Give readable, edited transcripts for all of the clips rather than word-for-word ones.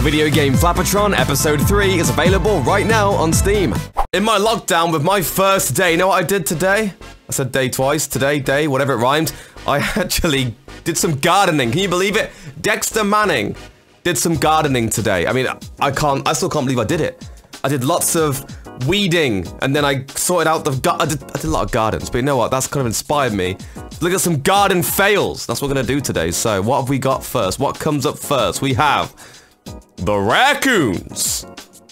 My video game Flappatron Episode 3 is available right now on Steam. In my lockdown with my first day, you know what I did today? I said day twice, today, day, whatever it rhymed. I actually did some gardening. Can you believe it? Dexter Manning did some gardening today. I mean, I still can't believe I did it. I did lots of weeding, and then I sorted out the... I did a lot of gardens, but you know what? That's kind of inspired me. Look at some garden fails. That's what we're going to do today. So, what have we got first? What comes up first? We have the raccoons.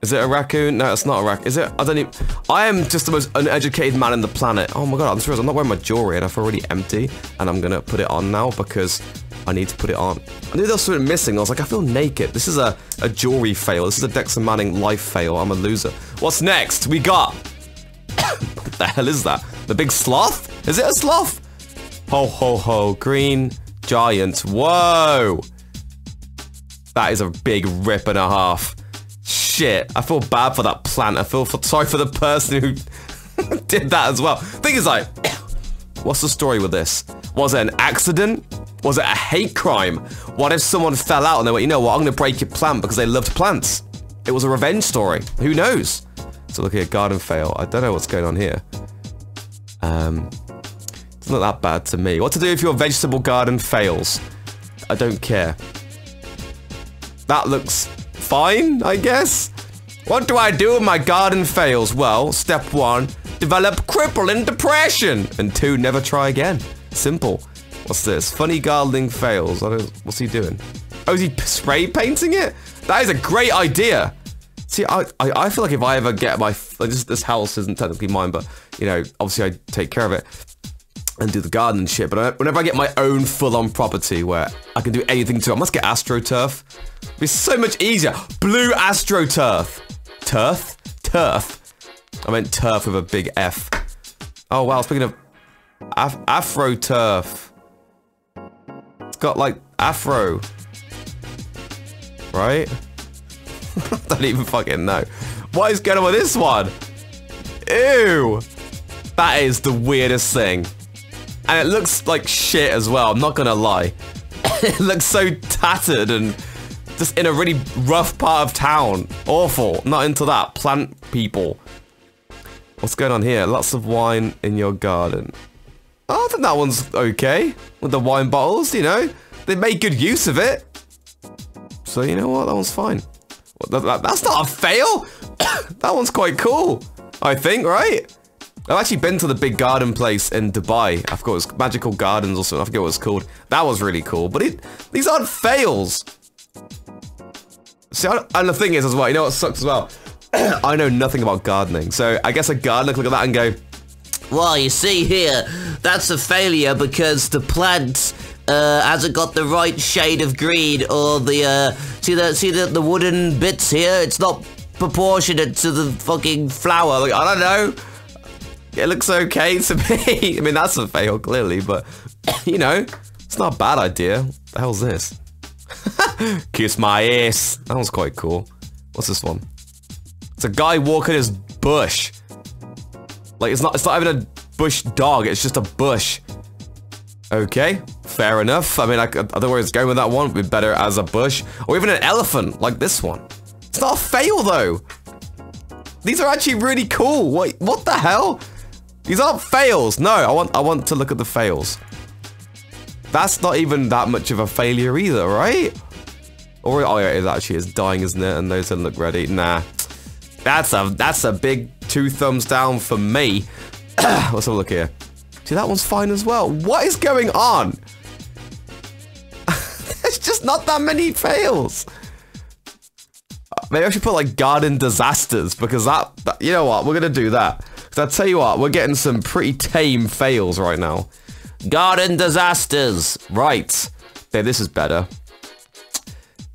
Is it a raccoon? No, it's not a raccoon. Is it? I don't even... I am just the most uneducated man on the planet. Oh my god, I'm serious. I'm not wearing my jewelry and I feel really empty. And I'm going to put it on now because I need to put it on. I knew there was something missing. I was like, I feel naked. This is a jewelry fail. This is a Dexter Manning life fail. I'm a loser. What's next? We got... What the hell is that? The big sloth? Is it a sloth? Ho, ho, ho. Green giant. Whoa. That is a big rip and a half. Shit. I feel bad for that plant. I feel sorry for the person who did that as well. Thing is like... What's the story with this? Was it an accident? Was it a hate crime? What if someone fell out and they went, you know what, I'm going to break your plant because they loved plants? It was a revenge story. Who knows? So look at a garden fail. I don't know what's going on here. It's not that bad to me. What to do if your vegetable garden fails? I don't care. That looks fine, I guess. What do I do when my garden fails? Well, step one, develop crippling depression. And two, never try again. Simple. What's this? Funny gardening fails. I don't, what's he doing? Oh, is he spray painting it? That is a great idea. See, I feel like if I ever get my... Like this house isn't technically mine, but, you know, obviously I take care of it and do the garden and shit. But whenever I get my own full-on property where I can do anything to it, I must get AstroTurf. It'd be so much easier. Blue AstroTurf. Turf? Turf. I meant turf with a big F. Oh, wow. Speaking of AfroTurf. Got like afro, right? I don't even fucking know. What is going on with this one? Ew, that is the weirdest thing, and it looks like shit as well. I'm not gonna lie. It looks so tattered and just in a really rough part of town. Awful. Not into that. Plant people. What's going on here? Lots of wine in your garden. Oh, I think that one's okay with the wine bottles, you know. They made good use of it. So, you know what? That one's fine. That's not a fail. That one's quite cool, I think, right? I've actually been to the big garden place in Dubai. I forgot it was Magical Gardens or something. I forget what it's called. That was really cool. But these aren't fails. See, and the thing is as well, you know what sucks as well? I know nothing about gardening. So I guess a gardener could look at that and go, well, you see here, that's a failure because the plant hasn't got the right shade of green, or the see the wooden bits here. It's not proportionate to the fucking flower. Like, I don't know. It looks okay to me. I mean, that's a fail clearly, but you know, it's not a bad idea. What the hell's this? Kiss my ass. That was quite cool. What's this one? It's a guy walking his bush. Like, it's not even a bush dog, it's just a bush. Okay, fair enough. I mean, I don't know where it's going with that one. It'd be better as a bush. Or even an elephant, like this one. It's not a fail, though. These are actually really cool. What the hell? These aren't fails. No, I want to look at the fails. That's not even that much of a failure either, right? Or, oh, yeah, it actually is dying, isn't it? And those didn't look ready. Nah. That's a big... 2 thumbs down for me. Let's have a look here. See, that one's fine as well. What is going on? There's just not that many fails. Maybe I should put like garden disasters because that you know what, we're going to do that. Because I'll tell you what, we're getting some pretty tame fails right now. Garden disasters. Right. Yeah, this is better.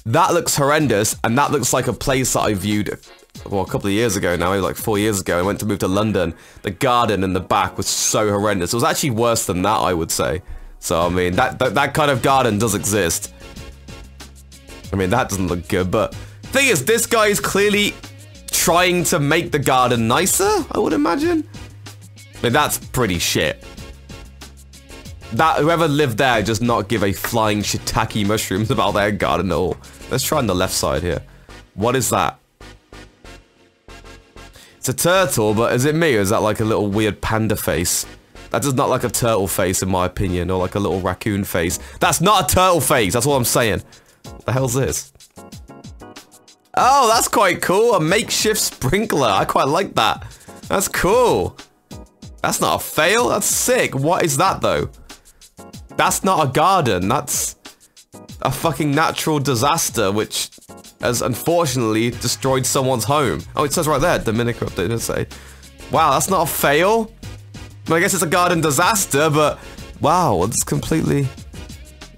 That looks horrendous and that looks like a place that I viewed... Well, a couple of years ago now, maybe like 4 years ago, I went to move to London. The garden in the back was so horrendous. It was actually worse than that, I would say. So, I mean, that kind of garden does exist. I mean, that doesn't look good, but... Thing is, this guy is clearly trying to make the garden nicer, I would imagine. I mean, that's pretty shit. That, whoever lived there, just not give a flying shiitake mushrooms about their garden at all. Let's try on the left side here. What is that? It's a turtle, but is it me or is that like a little weird panda face? That does not like a turtle face in my opinion, or like a little raccoon face. That's not a turtle face, that's what I'm saying. What the hell's this? Oh, that's quite cool, a makeshift sprinkler. I quite like that. That's cool. That's not a fail, that's sick. What is that though? That's not a garden, that's a fucking natural disaster which has unfortunately destroyed someone's home. Oh, it says right there, Dominica update, didn't say. Wow, that's not a fail. I guess it's a garden disaster, but wow, it's completely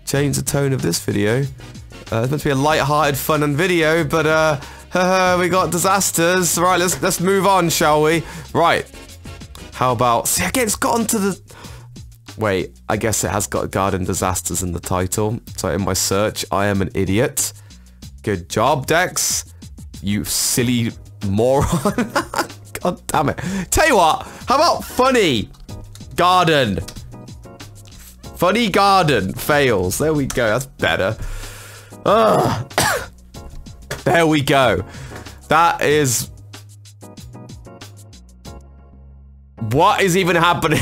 changed the tone of this video. It's meant to be a light-hearted, fun and video, but we got disasters. Right, let's move on, shall we? Right. How about? See, again, it's gotten to the. Wait, I guess it has got garden disasters in the title. So in my search, I am an idiot. Good job, Dex. You silly moron. God damn it. Tell you what. How about funny? Garden. Funny garden fails. There we go. That's better. There we go. That is... What is even happening?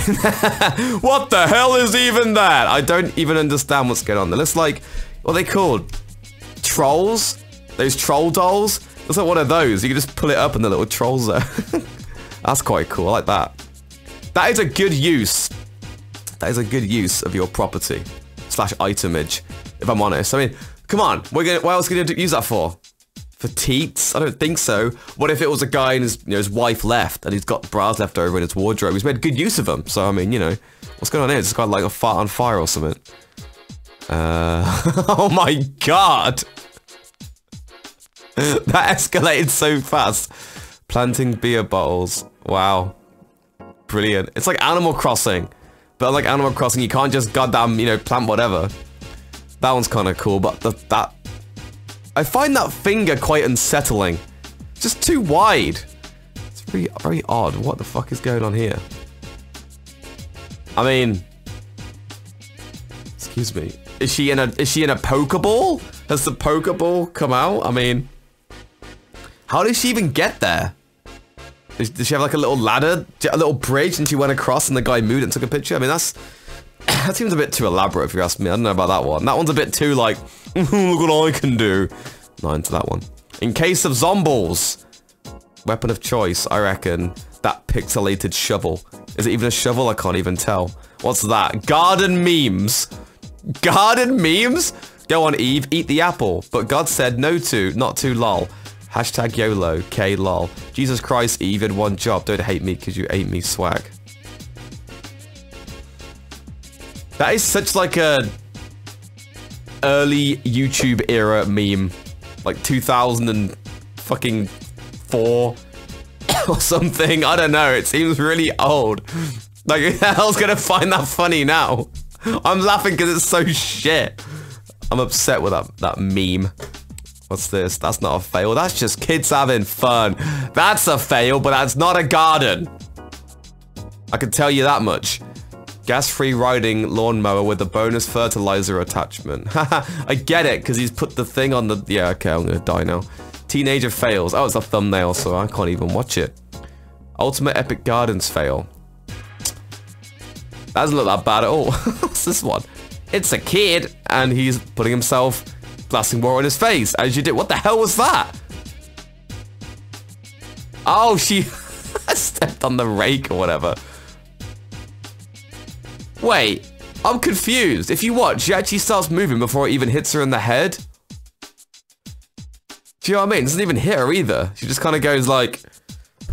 What the hell is even that? I don't even understand what's going on. It looks like... What are they called? Trolls? Those troll dolls? It's like one of those. You can just pull it up and the little trolls there. That's quite cool. I like that. That is a good use. That is a good use of your property. Slash itemage. If I'm honest. I mean... Come on, what else are we gonna use that for? For teats? I don't think so. What if it was a guy and his, you know, his wife left and he's got bras left over in his wardrobe? He's made good use of them. So, I mean, you know, what's going on here? It's got like a fart on fire or something. Oh my God. That escalated so fast. Planting beer bottles. Wow. Brilliant. It's like Animal Crossing. But like Animal Crossing, you can't just goddamn, you know, plant whatever. That one's kind of cool, but that... I find that finger quite unsettling. Just too wide. It's very, very odd. What the fuck is going on here? I mean... Excuse me. Is she in a Pokeball? Has the Pokeball come out? I mean... How did she even get there? Did she have like a little ladder? A little bridge and she went across and the guy moved and took a picture? I mean, that's... That seems a bit too elaborate if you ask me. I don't know about that one. That one's a bit too like, look what I can do. Not into that one. In case of zombies. Weapon of choice, I reckon. That pixelated shovel. Is it even a shovel? I can't even tell. What's that? Garden memes. Garden memes? Go on, Eve. Eat the apple. But God said no to. Not to lol. Hashtag YOLO. K lol. Jesus Christ, Eve, in one job. Don't hate me because you ate me swag. That is such like a early YouTube era meme, like 2004 or something. I don't know. It seems really old. Like who the hell's gonna find that funny now? I'm laughing because it's so shit. I'm upset with that meme. What's this? That's not a fail. That's just kids having fun. That's a fail, but that's not a garden. I can tell you that much. Gas-free riding lawnmower with a bonus fertilizer attachment. Haha, I get it, because he's put the thing on the... Yeah, okay, I'm gonna die now. Teenager fails. Oh, it's a thumbnail, so I can't even watch it. Ultimate Epic Gardens fail. That doesn't look that bad at all. What's this one? It's a kid, and he's putting himself blasting water on his face, as you did. What the hell was that? Oh, she stepped on the rake or whatever. Wait, I'm confused. If you watch, she actually starts moving before it even hits her in the head. Do you know what I mean? It doesn't even hit her either. She just kind of goes like,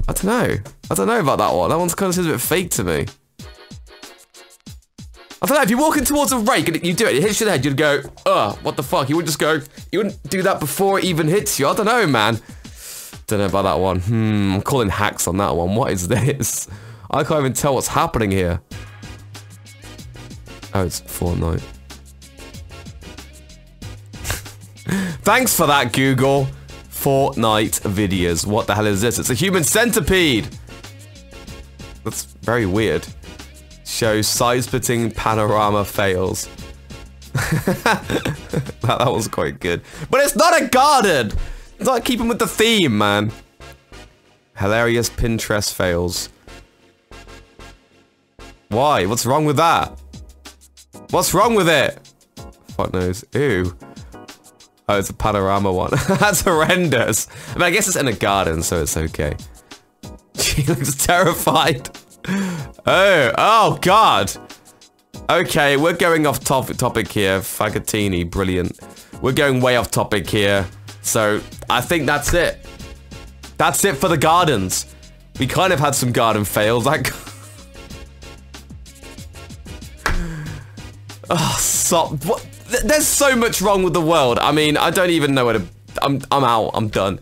I don't know. I don't know about that one. That one's kind of seems a bit fake to me. I don't know, if you're walking towards a rake and you do it, it hits your head, you'd go, ugh, what the fuck? You wouldn't just go, you wouldn't do that before it even hits you. I don't know, man. Don't know about that one. I'm calling hacks on that one. What is this? I can't even tell what's happening here. Oh, it's Fortnite. Thanks for that, Google. Fortnite videos. What the hell is this? It's a human centipede. That's very weird. Show side-splitting panorama fails. That was quite good. But it's not a garden. It's like keeping with the theme, man. Hilarious Pinterest fails. Why? What's wrong with that? What's wrong with it? Fuck knows. Ew. Oh, it's a panorama one. That's horrendous. I mean, I guess it's in a garden, so it's okay. She looks terrified. Oh, oh God. Okay, we're going off topic here. Fagatini, brilliant. We're going way off topic here. So, I think that's it. That's it for the gardens. We kind of had some garden fails. Like, oh, What? There's so much wrong with the world. I mean, I don't even know where to... I'm out. I'm done.